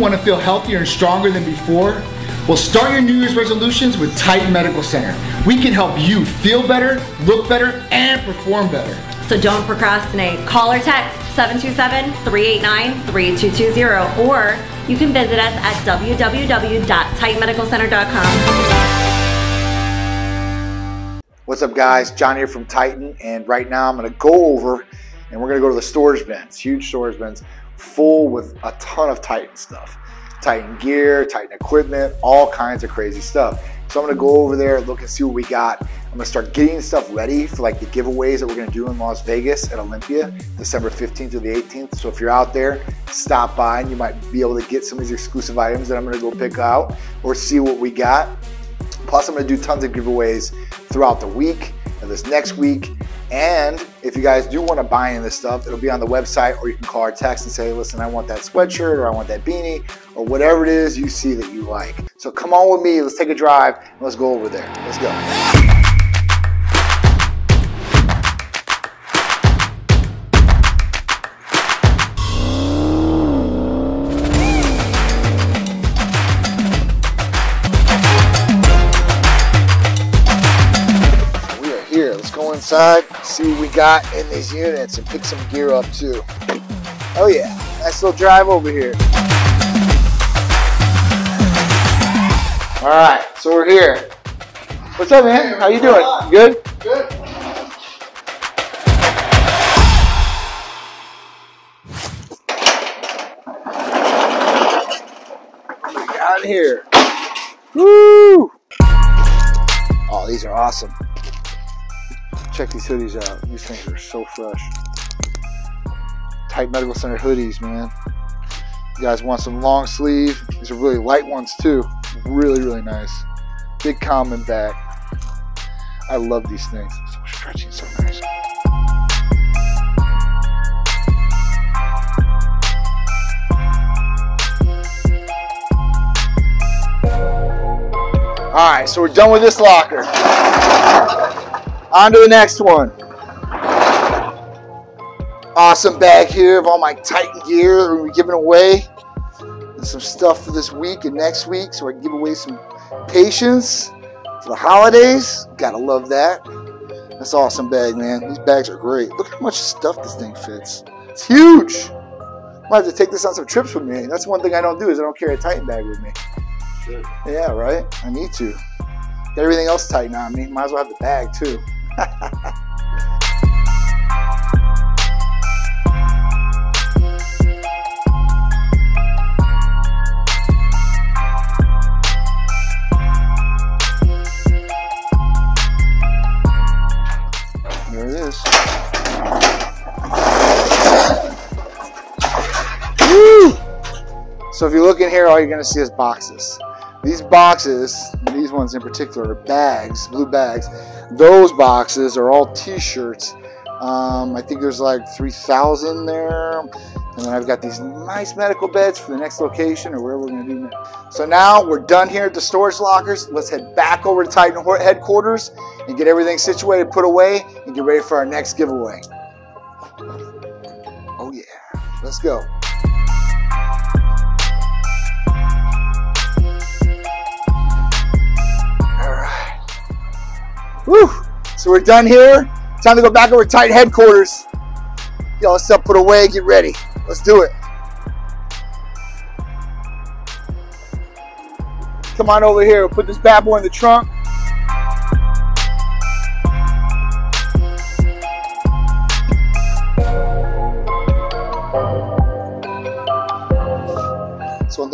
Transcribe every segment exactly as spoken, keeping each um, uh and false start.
Want to feel healthier and stronger than before? Well, start your New Year's resolutions with Titan Medical Center. We can help you feel better, look better, and perform better. So don't procrastinate. Call or text seven two seven, three eight nine, three two two zero or you can visit us at w w w dot titan medical center dot com. What's up guys, John here from Titan, and right now I'm going to go over and we're going to go to the storage bins, huge storage bins, full with a ton of Titan stuff. Titan gear, Titan equipment, all kinds of crazy stuff. So I'm gonna go over there, look and see what we got. I'm gonna start getting stuff ready for like the giveaways that we're gonna do in Las Vegas at Olympia, December fifteenth through the eighteenth. So if you're out there, stop by and you might be able to get some of these exclusive items that I'm gonna go pick out or see what we got. Plus I'm gonna do tons of giveaways throughout the week and this next week. And if you guys do want to buy any of this stuff, it'll be on the website, or you can call or text and say, listen, I want that sweatshirt, or I want that beanie, or whatever it is you see that you like. So come on with me, let's take a drive, and let's go over there. Let's go. We are here, let's go inside. See what we got in these units and pick some gear up too. Oh yeah, nice little drive over here. All right, so we're here. What's up, man? How you doing? Good? Good. What do we got here? Woo! Oh, these are awesome. Check these hoodies out. These things are so fresh. Titan Medical Center hoodies, man. You guys want some long sleeve? These are really light ones too. Really, really nice. Big common back. I love these things. So stretchy and so nice. All right, so we're done with this locker. On to the next one. Awesome bag here of all my Titan gear that we're gonna be giving away. And some stuff for this week and next week, so I can give away some patients for the holidays. Gotta love that. That's an awesome bag, man. These bags are great. Look how much stuff this thing fits. It's huge. I might have to take this on some trips with me. That's one thing I don't do is I don't carry a Titan bag with me. Sure. Yeah, right? I need to. Got everything else Titan on me. Might as well have the bag too. There it is. Woo! So if you look in here, all you're gonna see is boxes. These boxes, these ones in particular, are bags, blue bags. Those boxes are all t-shirts. Um, I think there's like three thousand there. And then I've got these nice medical beds for the next location or wherever we're gonna do next. So now we're done here at the storage lockers. Let's head back over to Titan headquarters and get everything situated, put away, and get ready for our next giveaway. Oh yeah, let's go. Whew. So we're done here. Time to go back over to Titan headquarters. Get all this stuff put away, get ready. Let's do it. Come on over here, we'll put this bad boy in the trunk.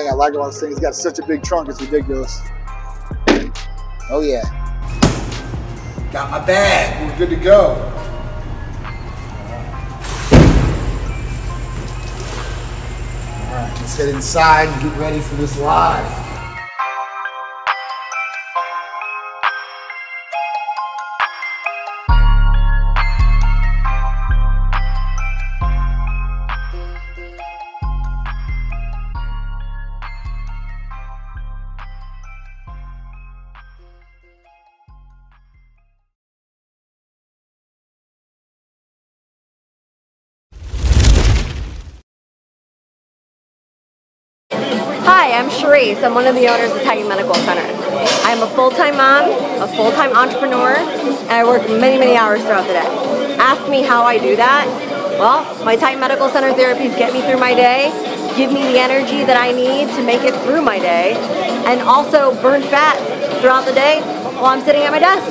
thing I like about this thing, it's got such a big trunk, it's ridiculous. Oh yeah. Got my bag, we're good to go. All right, let's head inside and get ready for this live. Hi, I'm Sharisse. I'm one of the owners of Titan Medical Center. I'm a full-time mom, a full-time entrepreneur, and I work many, many hours throughout the day. Ask me how I do that. Well, my Titan Medical Center therapies get me through my day, give me the energy that I need to make it through my day, and also burn fat throughout the day while I'm sitting at my desk.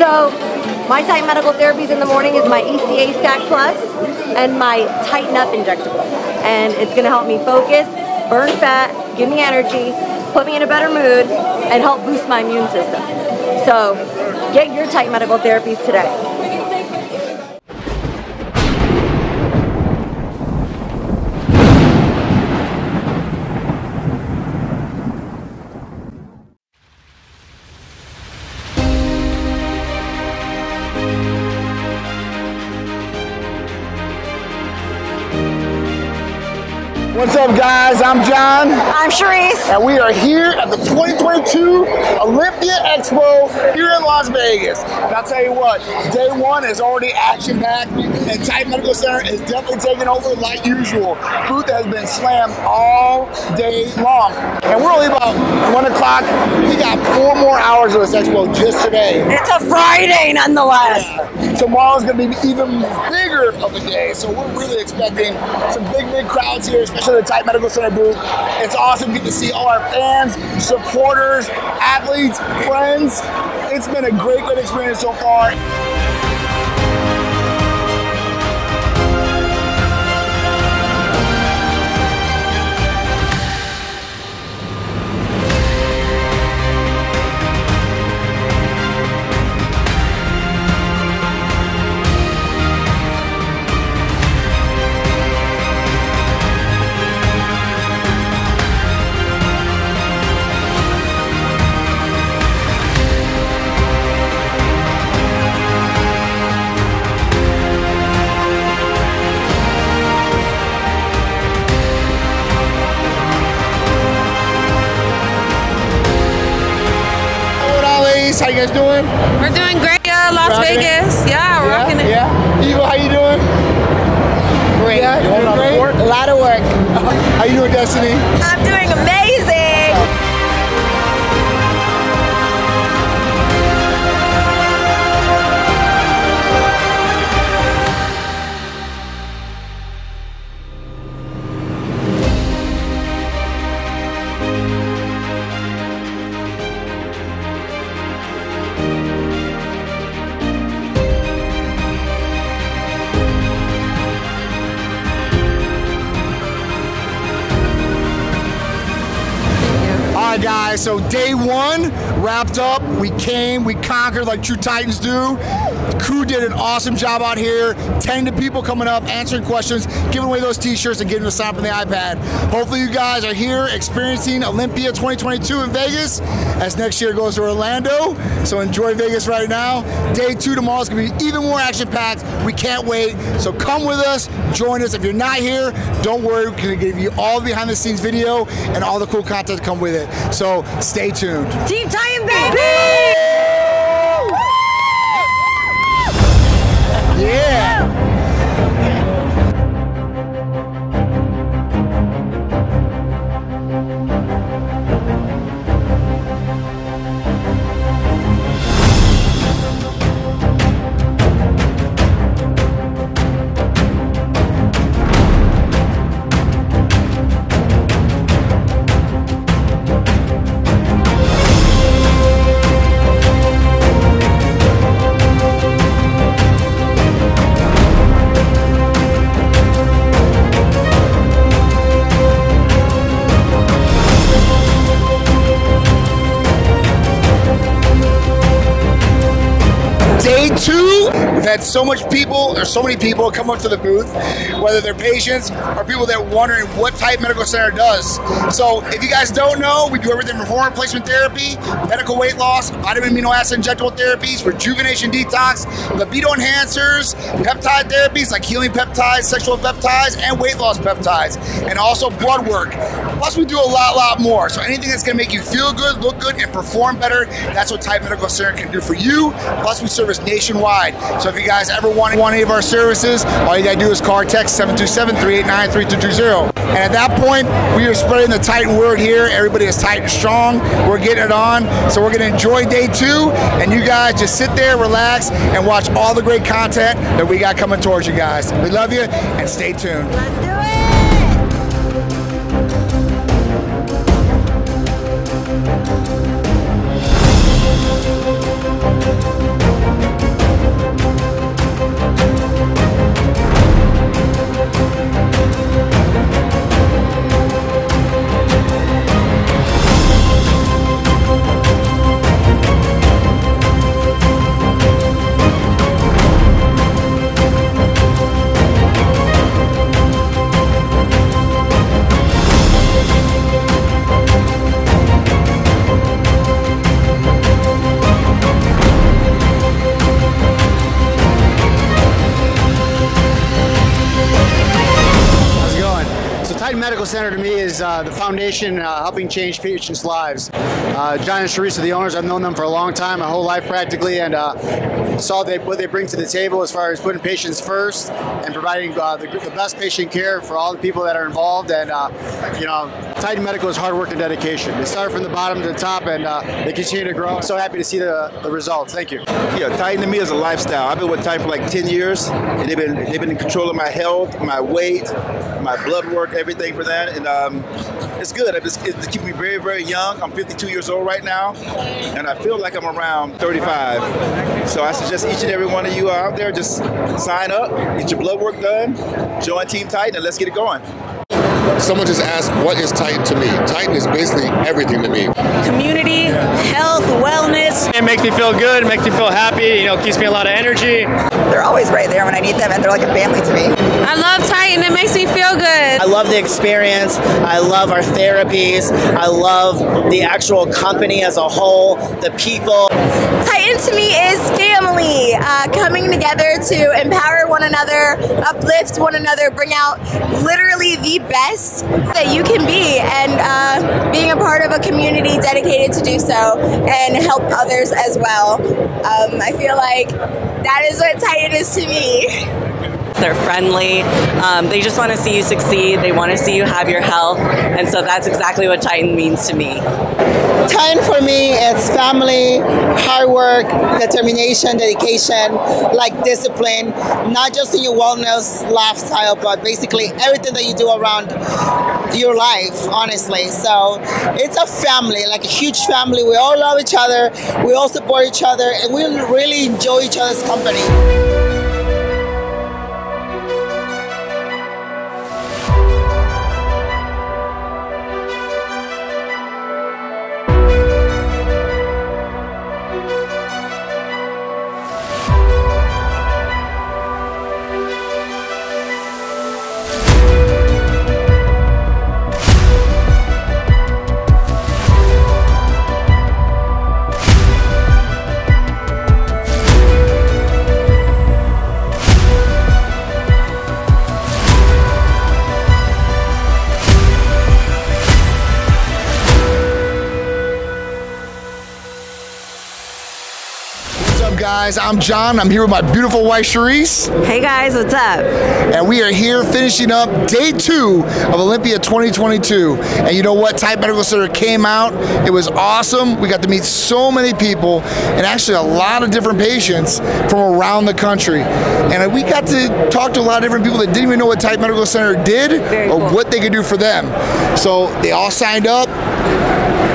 So, my Titan Medical Therapies in the morning is my E C A Stack Plus and my Tighten Up injectable. And it's going to help me focus, burn fat, give me energy, put me in a better mood, and help boost my immune system. So, get your Titan Medical Therapies today. What's up, guys? I'm John. I'm Sharisse. And we are here at the twenty twenty-two Olympia Expo here in Las Vegas. And I'll tell you what, day one is already action-packed, and Titan Medical Center is definitely taking over like usual. Booth has been slammed all day long. And we're only about one o'clock. We got four more hours of this expo just today. It's a Friday, nonetheless. Yeah. Tomorrow's gonna be even bigger of a day. So we're really expecting some big, big crowds here, especially the Titan Medical Center booth. It's awesome to get to see all our fans, supporters, athletes, friends. It's been a great, great experience so far. How you guys doing? We're doing great, yeah, Las rocking Vegas. It. Yeah, we're yeah, rocking it. Yeah. Eagle, how you doing? Great. Yeah, you doing great? Work? A lot of work. How you doing, Destiny? I'm doing amazing. Guys, so day one wrapped up. We came, we conquered like true Titans do. The crew did an awesome job out here, tending to people coming up, answering questions, giving away those t-shirts, and getting to sign up on the iPad. Hopefully you guys are here experiencing Olympia twenty twenty-two in Vegas, as next year goes to Orlando. So enjoy Vegas right now. Day two tomorrow's gonna be even more action-packed. We can't wait. So come with us, join us. If you're not here, don't worry, we're gonna give you all the behind the scenes video and all the cool content to come with it. So stay tuned. Team Titan, baby! Yeah! Day two, we've had so much people, there's so many people come up to the booth, whether they're patients or people that are wondering what Titan Medical Center does. So if you guys don't know, we do everything from hormone replacement therapy, medical weight loss, vitamin amino acid injectable therapies, rejuvenation detox, libido enhancers, peptide therapies like healing peptides, sexual peptides, and weight loss peptides, and also blood work. Plus we do a lot, lot more. So anything that's gonna make you feel good, look good, and perform better, that's what Titan Medical Center can do for you. Plus we service nationwide. So if you guys ever want any of our services, all you gotta do is call or text seven two seven, three eight nine, three two two zero. And at that point, we are spreading the Titan word here. Everybody is Titan strong. We're getting it on. So we're gonna enjoy day two, and you guys just sit there, relax, and watch all the great content that we got coming towards you guys. We love you, and stay tuned. Let's do it. Titan Medical Center to me is uh, the foundation uh, helping change patients' lives. Uh, John and Sharisse are the owners. I've known them for a long time, my whole life practically, and uh, saw they, what they bring to the table as far as putting patients first and providing uh, the, the best patient care for all the people that are involved. And uh, you know, Titan Medical is hard work and dedication. They start from the bottom to the top, and uh, they continue to grow. I'm so happy to see the, the results. Thank you. Yeah, Titan to me is a lifestyle. I've been with Titan for like ten years, and they've been they've been in control of my health, my weight, my blood work, everything. Thing for that, and um, it's good. It's, it's keeping me very, very young. I'm fifty-two years old right now, and I feel like I'm around thirty-five. So I suggest each and every one of you out there just sign up, get your blood work done, join Team Titan, and let's get it going. Someone just asked, what is Titan to me? Titan is basically everything to me. Community, health, wellness. It makes me feel good, it makes me feel happy, you know, keeps me a lot of energy. They're always right there when I need them, and they're like a family to me. I love Titan, it makes me feel good. I love the experience, I love our therapies, I love the actual company as a whole, the people. Titan to me is family, uh, coming together to empower one another, uplift one another, bring out literally the best that you can be, and uh, being a part of a community dedicated to do so and help others as well. Um, I feel like that is what Titan is to me. They're friendly. Um, they just want to see you succeed. They want to see you have your health. And so that's exactly what Titan means to me. Titan for me is family, hard work, determination, dedication, like discipline, not just in your wellness lifestyle, but basically everything that you do around your life, honestly. So it's a family, like a huge family. We all love each other. We all support each other, and we really enjoy each other's company. Guys, I'm John. I'm here with my beautiful wife, Sharisse. Hey guys, what's up? And we are here finishing up day two of Olympia twenty twenty-two. And you know what? Titan Medical Center came out. It was awesome. We got to meet so many people, and actually a lot of different patients from around the country. And we got to talk to a lot of different people that didn't even know what Titan Medical Center did. Very or cool. What they could do for them. So they all signed up.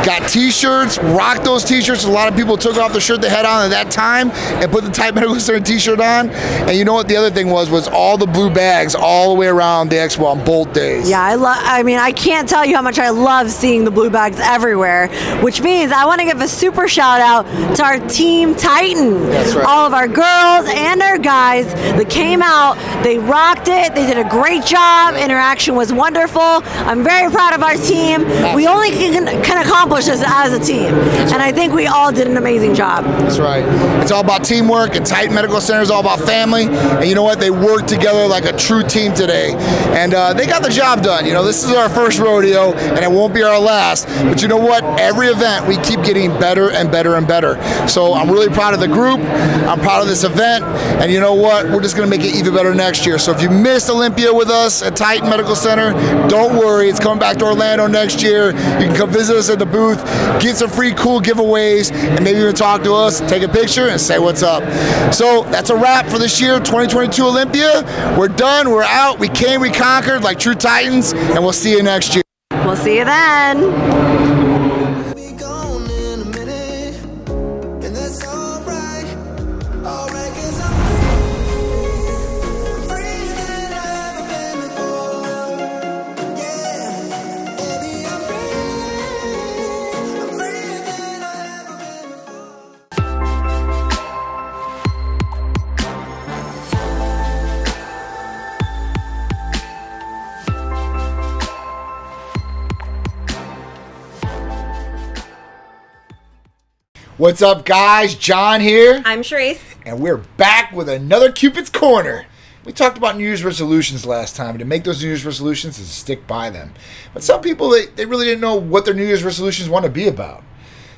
Got t-shirts, rocked those t-shirts. A lot of people took off the shirt they had on at that time and put the Titan Medical Center t-shirt on. And you know what the other thing was, was all the blue bags all the way around the expo on both days. Yeah, I love, I mean, I can't tell you how much I love seeing the blue bags everywhere, which means I want to give a super shout out to our Team Titan. That's right. All of our girls and our guys that came out, they rocked it, they did a great job, interaction was wonderful. I'm very proud of our team. We only can, can accomplish this as a team, and I think we all did an amazing job. That's right. It's all about teamwork, and Titan Medical Center is all about family, and you know what? They worked together like a true team today, and uh, they got the job done. You know, this is our first rodeo, and it won't be our last, but you know what? Every event, we keep getting better and better and better. So I'm really proud of the group. I'm proud of this event, and you know what? We're just going to make it even better next year. So if you missed Olympia with us at Titan Medical Center, don't worry. It's coming back to Orlando next year. You can come visit us at the booth, get some free cool giveaways, and maybe even talk to us, take a picture, and say what's up. So that's a wrap for this year, twenty twenty-two Olympia. We're done. We're out. We came. We conquered like true Titans, and we'll see you next year. We'll see you then. What's up, guys? John here. I'm Sharisse. And we're back with another Cupid's Corner. We talked about New Year's resolutions last time, and to make those New Year's resolutions is to stick by them. But some people, they, they really didn't know what their New Year's resolutions want to be about.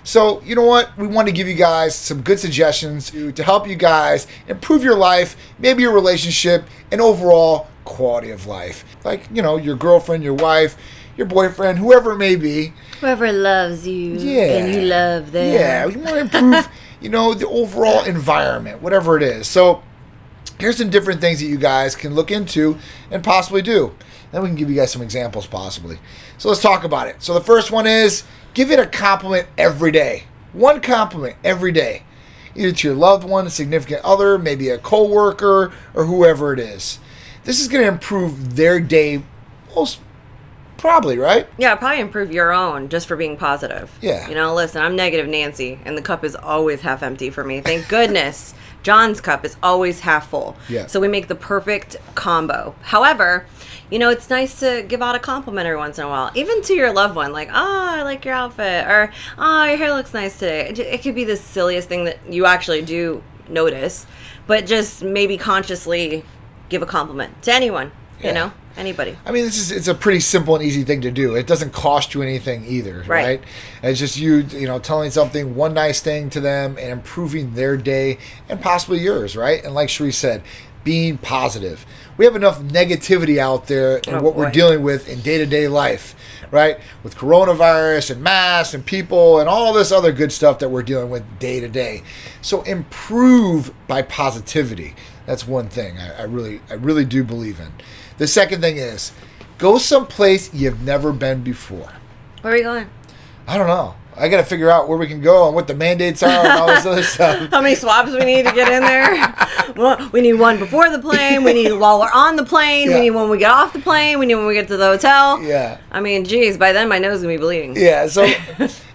So, you know what? We want to give you guys some good suggestions to, to help you guys improve your life, maybe your relationship, and overall quality of life. Like, you know, your girlfriend, your wife, your boyfriend, whoever it may be. Whoever loves you, yeah, and you love them. Yeah, we want to improve, you know, the overall environment, whatever it is. So here's some different things that you guys can look into and possibly do. Then we can give you guys some examples possibly. So let's talk about it. So the first one is give it a compliment every day. One compliment every day. Either to your loved one, a significant other, maybe a coworker, or whoever it is. This is going to improve their day most probably, right? Yeah, probably improve your own just for being positive. Yeah. You know, listen, I'm negative Nancy, and the cup is always half empty for me. Thank goodness. John's cup is always half full. Yeah. So we make the perfect combo. However, you know, it's nice to give out a compliment every once in a while, even to your loved one, like, oh, I like your outfit, or, oh, your hair looks nice today. It, it could be the silliest thing that you actually do notice, but just maybe consciously give a compliment to anyone, yeah, you know? Anybody. I mean, this is, it's a pretty simple and easy thing to do. It doesn't cost you anything either, right? right? It's just you, you know, telling something, one nice thing to them and improving their day and possibly yours, right? And like Sharisse said, being positive. We have enough negativity out there in oh, what boy. we're dealing with in day-to-day life, right? With coronavirus and masks and people and all this other good stuff that we're dealing with day-to-day. So improve by positivity. That's one thing I, I really, I really do believe in. The second thing is, go someplace you've never been before. Where are we going? I don't know. I got to figure out where we can go and what the mandates are and all this other stuff. How many swabs we need to get in there? Well, we need one before the plane. We need while we're on the plane. Yeah. We need when we get off the plane. We need when we get to the hotel. Yeah. I mean, geez, by then my nose is going to be bleeding. Yeah. So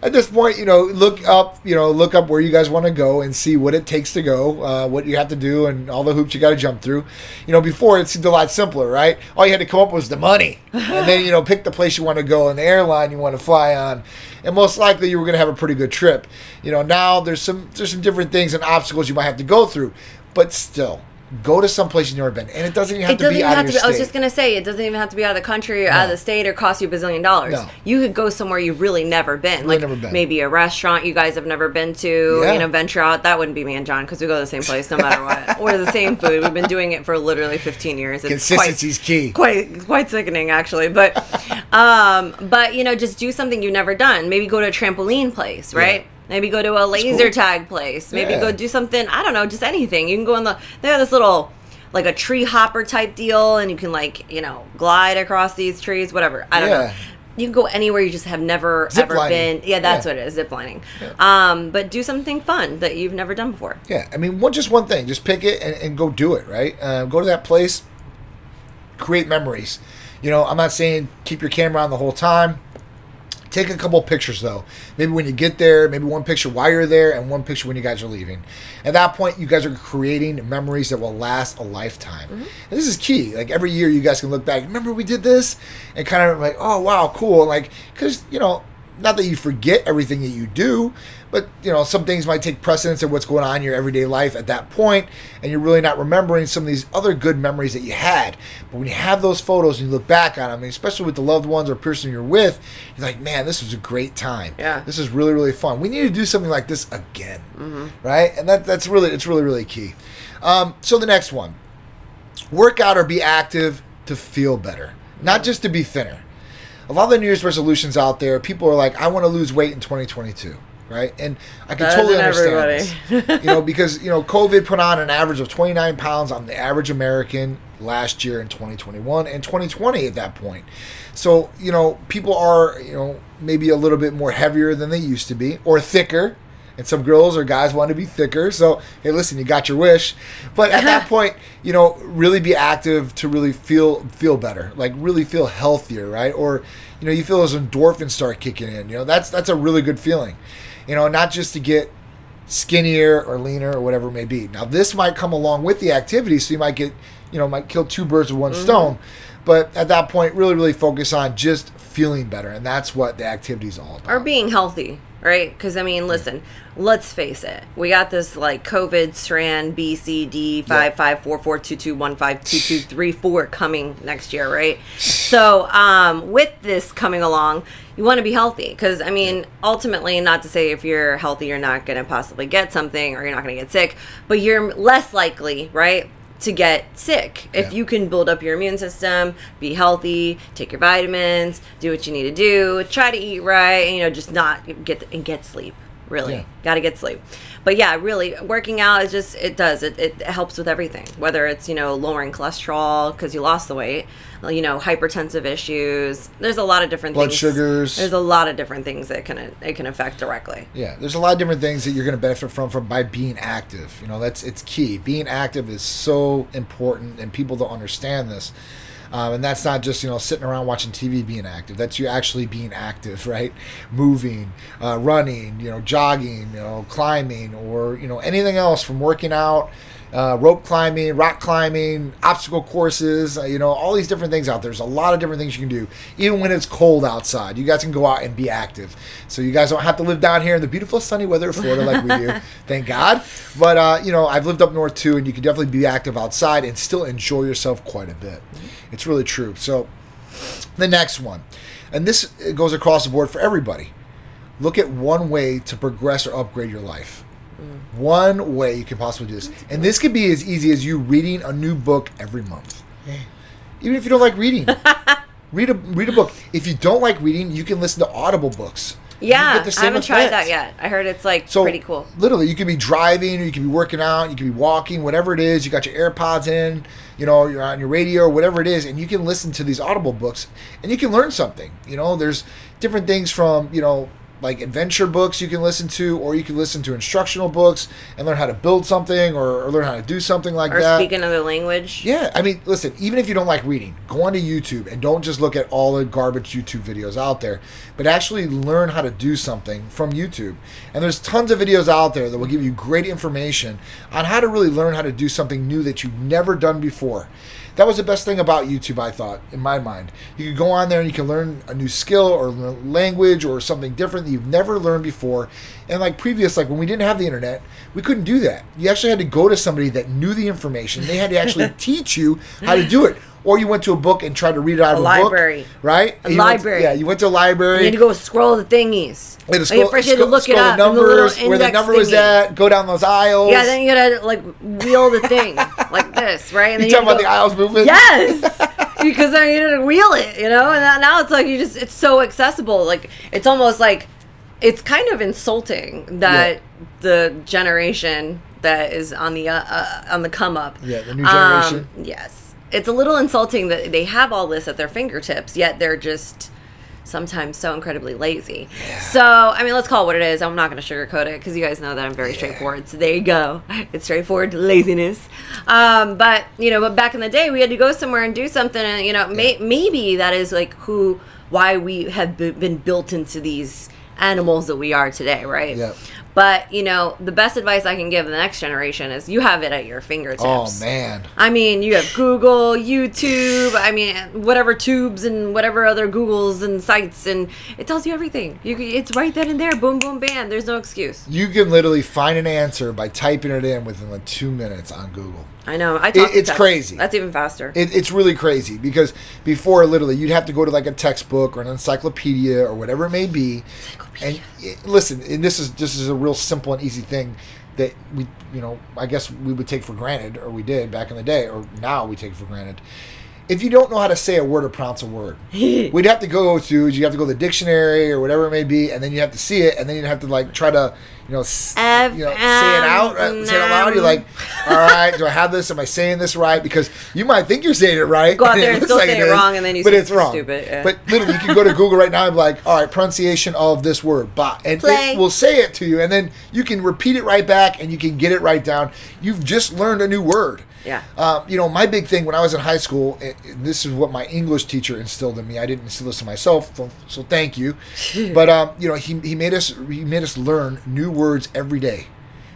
at this point, you know, look up, you know, look up where you guys want to go and see what it takes to go, uh, what you have to do and all the hoops you got to jump through. You know, before it seemed a lot simpler, right? All you had to come up with was the money. And then, you know, pick the place you want to go and the airline you want to fly on. And most likely you were going to have a pretty good trip. You know, now there's some there's some different things and obstacles you might have to go through. But still, go to some place you've never been. And it doesn't even have to be out of your state. I was just going to say, it doesn't even have to be out of the country or out of the state or cost you a bazillion dollars. No. You could go somewhere you've really never been. Like maybe a restaurant you guys have never been to. Yeah. You know, venture out. That wouldn't be me and John because we go to the same place no matter what. Or the same food. We've been doing it for literally fifteen years. It's Consistency's quite, key. Quite, quite sickening, actually. But, um, but, you know, just do something you've never done. Maybe go to a trampoline place, right? Yeah. Maybe go to a laser tag place. Maybe yeah. go do something. I don't know, just anything. You can go in the, they have this little, like a tree hopper type deal, and you can like, you know, glide across these trees, whatever. I don't yeah. know. you can go anywhere you just have never zip ever lining. been. Yeah, that's yeah. what it is, zip lining. Yeah. Um, but do something fun that you've never done before. Yeah, I mean, one just one thing. Just pick it and, and go do it, right? Uh, go to that place, create memories. You know, I'm not saying keep your camera on the whole time. Take a couple pictures, though. Maybe when you get there, maybe one picture while you're there and one picture when you guys are leaving. At that point, you guys are creating memories that will last a lifetime. Mm-hmm. And this is key. Like, every year, you guys can look back, remember we did this? And kind of like, oh, wow, cool. Like, because, you know, not that you forget everything that you do, but, you know, some things might take precedence of what's going on in your everyday life at that point, and you're really not remembering some of these other good memories that you had. But when you have those photos and you look back on them, and especially with the loved ones or person you're with, you're like, man, this was a great time. Yeah. This is really, really fun. We need to do something like this again, mm-hmm. right? And that, that's really, it's really, really key. Um, so the next one, work out or be active to feel better, not just to be thinner. A lot of the New Year's resolutions out there, people are like, I want to lose weight in twenty twenty-two, right? And I can that totally understand this. You know, because, you know, COVID put on an average of twenty-nine pounds on the average American last year in twenty twenty-one and twenty twenty at that point. So, you know, people are, you know, maybe a little bit more heavier than they used to be or thicker. And some girls or guys want to be thicker. So, hey, listen, you got your wish. But at that point, you know, really be active to really feel feel better. Like, really feel healthier, right? Or, you know, you feel those endorphins start kicking in. You know, that's that's a really good feeling. You know, not just to get skinnier or leaner or whatever it may be. Now, this might come along with the activity, so you might get, you know, might kill two birds with one mm-hmm. stone. But at that point, really, really focus on just feeling better. And that's what the activity is all about. Or being healthy. Right? Because, I mean, listen, let's face it. We got this, like, COVID strand B C D five five four four two two one five two two three four coming next year, right? So um, with this coming along, you want to be healthy. Because, I mean, ultimately, not to say if you're healthy, you're not going to possibly get something or you're not going to get sick. But you're less likely, right, to get sick if yeah. you can build up your immune system, be healthy, take your vitamins, do what you need to do, try to eat right, and, you know, just not get and get sleep. Really, yeah. gotta get sleep. But yeah, really, working out is just it does it it helps with everything. Whether it's, you know, lowering cholesterol because you lost the weight, you know, hypertensive issues. There's a lot of different blood things. sugars. There's a lot of different things that can it can affect directly. Yeah, there's a lot of different things that you're going to benefit from from by being active. You know, that's it's key. Being active is so important, and people don't understand this. Um, and that's not just, you know, sitting around watching T V being active. That's you actually being active, right? Moving, uh, running, you know, jogging, you know, climbing, or, you know, anything else from working out, uh, rope climbing, rock climbing, obstacle courses, uh, you know, all these different things out there. There's a lot of different things you can do. Even when it's cold outside, you guys can go out and be active. So you guys don't have to live down here in the beautiful sunny weather of Florida like we do, thank God. But, uh, you know, I've lived up north too, and you can definitely be active outside and still enjoy yourself quite a bit. It's really true. So the next one, and this goes across the board for everybody, look at one way to progress or upgrade your life. Mm. One way you can possibly do this. And this could be as easy as you reading a new book every month. Yeah. Even if you don't like reading, read a read a book. If you don't like reading, you can listen to Audible books. Yeah, I haven't tried that yet. I heard it's, like, so pretty cool. Literally, you could be driving, or you could be working out, you could be walking, whatever it is. You got your AirPods in, you know, you're on your radio, whatever it is, and you can listen to these Audible books, and you can learn something. You know, there's different things from, you know, like adventure books you can listen to, or you can listen to instructional books and learn how to build something, or, or learn how to do something like or that. Or speak another language. Yeah. I mean, listen, even if you don't like reading, go onto YouTube and don't just look at all the garbage YouTube videos out there, but actually learn how to do something from YouTube. And there's tons of videos out there that will give you great information on how to really learn how to do something new that you've never done before. That was the best thing about YouTube, I thought, in my mind. You could go on there and you can learn a new skill or language or something different that you've never learned before. And like previous, like when we didn't have the internet, we couldn't do that. You actually had to go to somebody that knew the information. They had to actually teach you how to do it. Or you went to a book and tried to read it out of a book. A library. Right? A library. Yeah, you went to a library. You had to go scroll the thingies. You had to scroll the numbers, where the number was at, go down those aisles. Yeah, then you had to, like, wheel the thing like this, right? You talking about the aisles movement? Yes. Because then you had to wheel it, you know? And now it's like you just, it's so accessible. Like, it's almost like, it's kind of insulting that the generation that is on the, uh, uh, on the come up. Yeah, the new generation. Um, yes. It's a little insulting that they have all this at their fingertips, yet they're just sometimes so incredibly lazy. Yeah. So, I mean, let's call it what it is. I'm not going to sugarcoat it because you guys know that I'm very yeah. straightforward. So there you go. It's straightforward laziness. Um, but, you know, but back in the day, we had to go somewhere and do something. And, you know, yeah. may maybe that is like who, why we have been built into these animals that we are today, right? Yep. But, you know, the best advice I can give the next generation is you have it at your fingertips. Oh, man. I mean, you have Google, YouTube, I mean, whatever tubes and whatever other Googles and sites, and it tells you everything. You, it's right then and there. Boom, boom, bam. There's no excuse. You can literally find an answer by typing it in within like two minutes on Google. I know. I talk it, it's crazy. That's even faster. It, it's really crazy because before, literally, you'd have to go to like a textbook or an encyclopedia or whatever it may be. And it, listen, and this is this is a real simple and easy thing that we, you know, I guess we would take for granted, or we did back in the day, or now we take for granted. If you don't know how to say a word or pronounce a word, we'd have to go to, you have to go to the dictionary or whatever it may be, and then you have to see it, and then you have to like try to, you know, s you know, say it out, uh, say it out loud. You're like, all right, do I have this? Am I saying this right? Because you might think you're saying it right. Go out there and, and still like say it, it wrong, is, and then you but say it's wrong. Stupid. Yeah. But literally, you can go to Google right now and be like, all right, pronunciation of this word, bah, and Play. It will say it to you, and then you can repeat it right back, and you can get it right down. You've just learned a new word. Yeah. Um, you know, my big thing when I was in high school, it, it, this is what my English teacher instilled in me. I didn't instill this in myself, so, so thank you. But um, you know, he he made us he made us learn new words every day.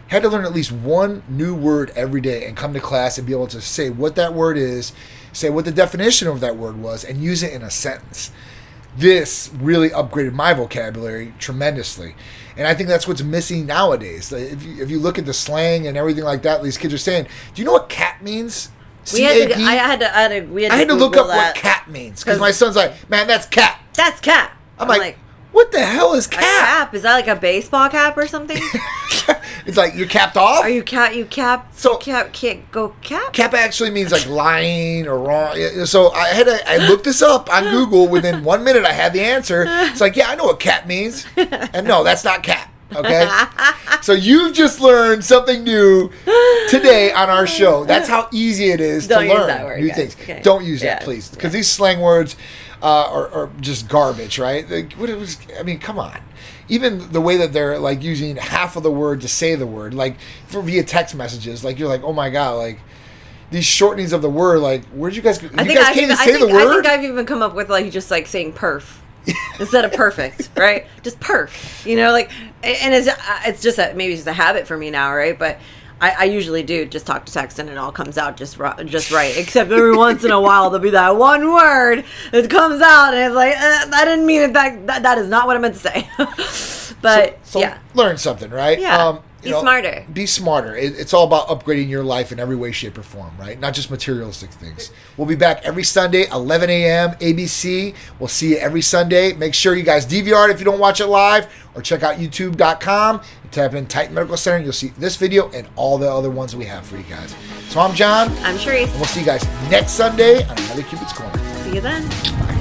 Had to learn at least one new word every day and come to class and be able to say what that word is, say what the definition of that word was, and use it in a sentence. This really upgraded my vocabulary tremendously. And I think that's what's missing nowadays. If you, if you look at the slang and everything like that, these kids are saying, do you know what cat means? We had to, I had to, I had to, we had to I had to look up that. What cat means. Because my son's like, man, that's cat. That's cat. I'm, I'm like, like, what the hell is cap? A cap? Is that like a baseball cap or something? It's like, you're capped off? Are you cap? You capped? So, you cap, can't go cap? Cap actually means like lying or wrong. So I had to, I looked this up on Google. Within one minute, I had the answer. It's like, yeah, I know what cap means. And no, that's not cap. Okay? So you've just learned something new today on our show. That's how easy it is Don't to learn that word, new guys. Things. Okay. Don't use yeah. that, please. Because yeah. these slang words uh, are, are just garbage, right? Like, what it was, I mean, come on. Even the way that they're like using half of the word to say the word, like for, via text messages, like you're like, oh my God, like these shortenings of the word, like where'd you guys go? You guys can't even say the word? I think I've even come up with like just like saying perf. Instead of perfect, right? Just perf, you know, like, and it's it's just a, maybe it's just a habit for me now, right? But I, I usually do just talk to text and it all comes out just just right. Except every once in a while there'll be that one word that comes out and it's like, eh, I didn't mean it. That, that that is not what I meant to say. But so, so yeah, learn something, right? Yeah. Um, You be know, smarter. Be smarter. It, it's all about upgrading your life in every way, shape, or form, right? Not just materialistic things. We'll be back every Sunday, eleven A M, A B C. We'll see you every Sunday. Make sure you guys D V R it if you don't watch it live, or check out YouTube dot com. Type in Titan Medical Center, and you'll see this video and all the other ones we have for you guys. So I'm John. I'm Sharisse. And we'll see you guys next Sunday on another Cupid's Corner. See you then. Bye.